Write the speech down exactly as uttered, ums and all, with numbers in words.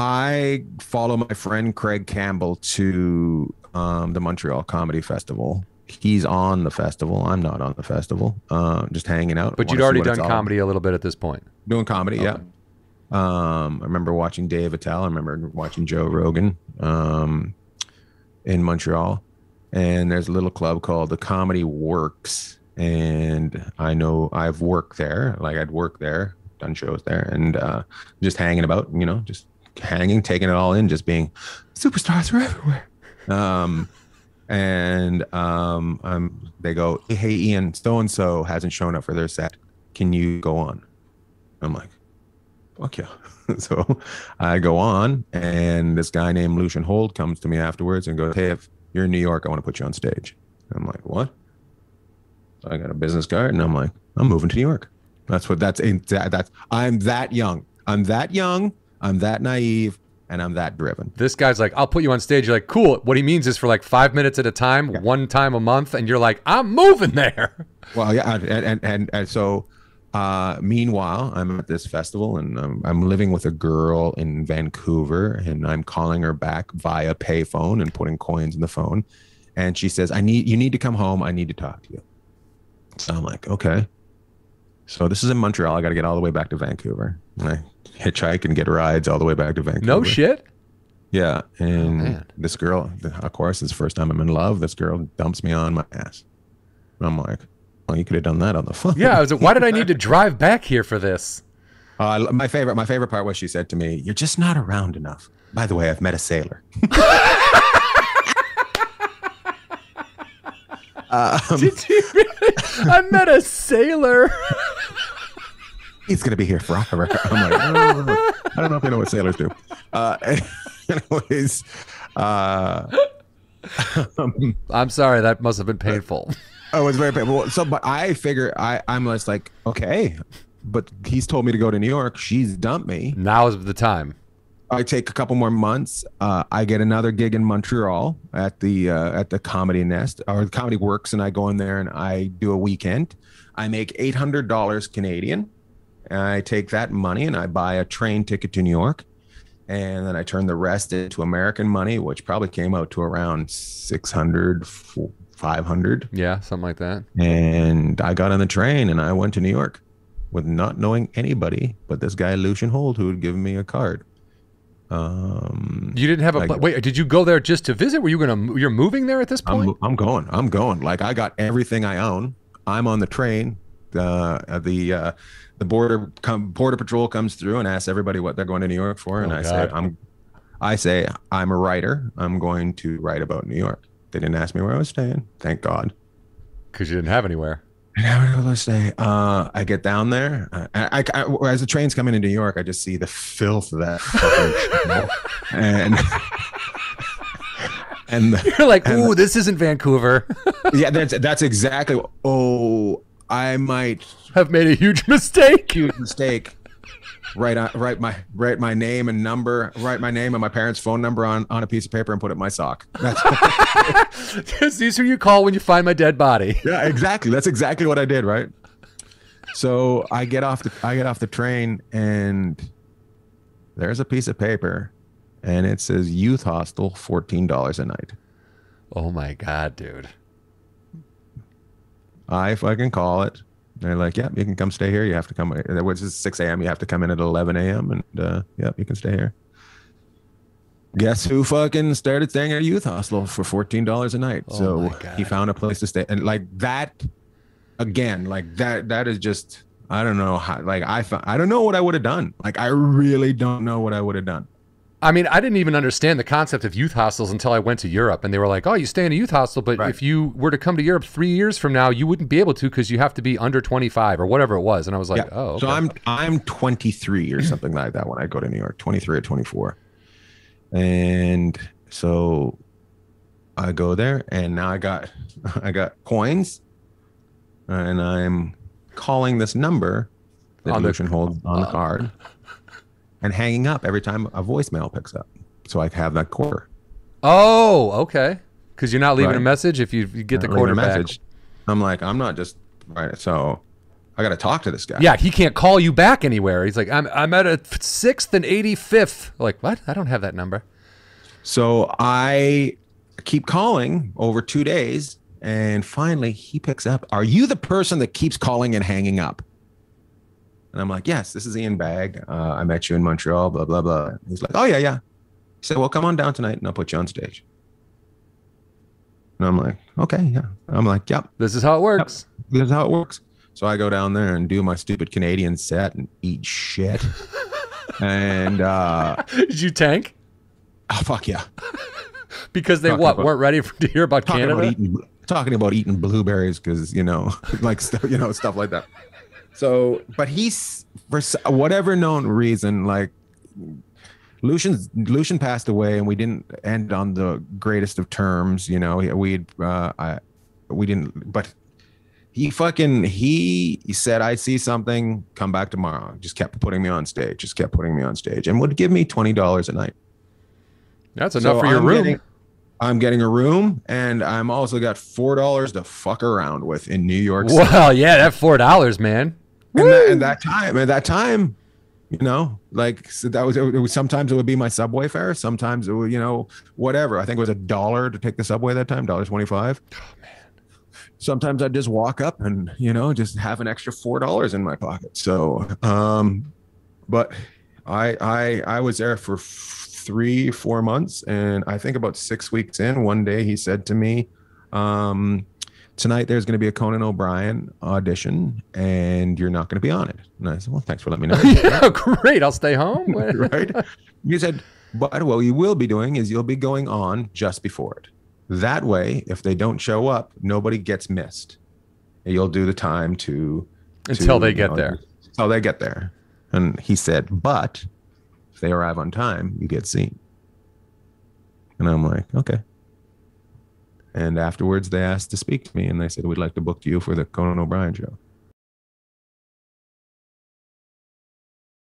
I follow my friend Craig Campbell to um, the Montreal Comedy Festival. He's on the festival. I'm not on the festival. Uh, just hanging out. But you'd already done comedy a little bit at this point. Doing comedy, okay. Yeah. Um, I remember watching Dave Attell. I remember watching Joe Rogan um, in Montreal. And there's a little club called the Comedy Works. And I know I've worked there. Like I'd worked there, done shows there. And uh, just hanging about, you know, just hanging, taking it all in, just being superstars are everywhere. Um And um, um, they go, hey, Ian, so-and-so hasn't shown up for their set. Can you go on? I'm like, fuck yeah. So I go on, and this guy named Lucian Holt comes to me afterwards and goes, hey, if you're in New York, I want to put you on stage. I'm like, what? So I got a business card, and I'm like, I'm moving to New York. That's what that's, that's I'm that young. I'm that young. I'm that naive. And I'm that driven. This guy's like, I'll put you on stage. You're like, cool. What he means is for like five minutes at a time, yeah. one time a month. And you're like, I'm moving there. Well, yeah. And, and, and, and so uh, meanwhile, I'm at this festival and I'm, I'm living with a girl in Vancouver and I'm calling her back via payphone and putting coins in the phone. And she says, I need, you need to come home. I need to talk to you. So I'm like, okay. So this is in Montreal. I got to get all the way back to Vancouver. And I hitchhike and get rides all the way back to Vancouver. No shit. Yeah. And oh, this girl, of course, it's the first time I'm in love. This girl dumps me on my ass. And I'm like, well, you could have done that on the phone. Yeah. I was like, why did I need to drive back here for this? Uh, my favorite, my favorite part was she said to me, you're just not around enough. By the way, I've met a sailor. um, did you really? I met a sailor. He's going to be here forever. I'm like, oh, I don't know if they know what sailors do. Uh, anyways. Uh, um, I'm sorry. That must have been painful. Oh, it was very painful. So, but I figure I, I'm just like, okay, but he's told me to go to New York. She's dumped me. Now is the time. I take a couple more months. Uh, I get another gig in Montreal at the uh, at the Comedy Nest or the Comedy Works. And I go in there and I do a weekend. I make eight hundred dollars Canadian. I take that money and I buy a train ticket to New York, and then I turn the rest into American money, which probably came out to around six hundred, five hundred. Yeah, something like that. And I got on the train and I went to New York with not knowing anybody but this guy, Lucian Holt, who would give me a card. Um, you didn't have a, like, wait, did you go there just to visit? Were you going to, you're moving there at this point? I'm, I'm going, I'm going. Like I got everything I own. I'm on the train. Uh, the uh, the border come, border patrol comes through and asks everybody what they're going to New York for, and oh, I God. say I'm, I say I'm a writer. I'm going to write about New York. They didn't ask me where I was staying. Thank God, because you didn't have anywhere. Let's say uh, I get down there. I, I, I, as the train's coming into New York, I just see the filth of that fucking show. and. And the, you're like, ooh, this isn't Vancouver. Yeah, that's that's exactly. What, oh. I might have made a huge mistake. Huge mistake. Write on, write my write my name and number. Write my name and my parents' phone number on on a piece of paper and put it in my sock. That's these who you call when you find my dead body. Yeah, exactly. That's exactly what I did. Right. So I get off the I get off the train and there's a piece of paper, and it says youth hostel fourteen dollars a night. Oh my God, dude. I fucking call it. They're like, yeah, you can come stay here. You have to come. Which is six A M You have to come in at eleven A M And uh, yeah, you can stay here. Guess who fucking started staying at a youth hostel for fourteen dollars a night? Oh so he found a place to stay. And like that, again, like that, that is just, I don't know how, like I, I don't know what I would have done. Like I really don't know what I would have done. I mean, I didn't even understand the concept of youth hostels until I went to Europe. And they were like, oh, you stay in a youth hostel, but right. if you were to come to Europe three years from now, you wouldn't be able to because you have to be under twenty-five or whatever it was. And I was like, yeah. oh. Okay. So I'm I'm twenty-three or something like that when I go to New York, twenty-three or twenty-four. And so I go there and now I got, I got coins and I'm calling this number that Lucian holds on the card. And hanging up every time a voicemail picks up. So I have that quarter. Oh, okay. Because you're not leaving right. a message if you, you get the quarter message. Back. I'm like, I'm not just, right. So I got to talk to this guy. Yeah, he can't call you back anywhere. He's like, I'm, I'm at a sixth and eighty-fifth. Like, what? I don't have that number. So I keep calling over two days. And finally, he picks up. Are you the person that keeps calling and hanging up? And I'm like, yes, this is Ian Bagg. Uh, I met you in Montreal, blah, blah, blah. And he's like, oh, yeah, yeah. He said, well, come on down tonight and I'll put you on stage. And I'm like, okay, yeah. I'm like, yep. This is how it works. Yep. This is how it works. So I go down there and do my stupid Canadian set and eat shit. and uh, Did you tank? Oh, fuck yeah. Because they, talking what, about, weren't ready for, to hear about talking Canada? About eating, talking about eating blueberries because, you know, like, you know, stuff like that. So, but he's, for whatever known reason, like, Lucian's, Lucian passed away and we didn't end on the greatest of terms, you know, we, uh, I, we didn't, but he fucking, he, he said, I see something, come back tomorrow. Just kept putting me on stage, just kept putting me on stage and would give me twenty dollars a night. That's enough so for your I'm room. Getting, I'm getting a room and I'm also got four dollars to fuck around with in New York City. Well, yeah, that four dollars, man. And that, and that time, at that time, you know, like so that was, it was, sometimes it would be my subway fare. Sometimes it would, you know, whatever. I think it was a dollar to take the subway that time, one dollar twenty-five. Oh, man. Sometimes I'd just walk up and, you know, just have an extra four dollars in my pocket. So, um, but I, I, I was there for three, four months. And I think about six weeks in, one day he said to me, um, tonight there's going to be a Conan O'Brien audition and you're not going to be on it. And I said, well, thanks for letting me know. Yeah, great. I'll stay home. Right? You said, but what you will be doing is you'll be going on just before it. That way, if they don't show up, nobody gets missed. And you'll do the time to... Until to, they get know, there. Until they get there. And he said, but if they arrive on time, you get seen. And I'm like, okay. And afterwards, they asked to speak to me, and they said, we'd like to book you for the Conan O'Brien show.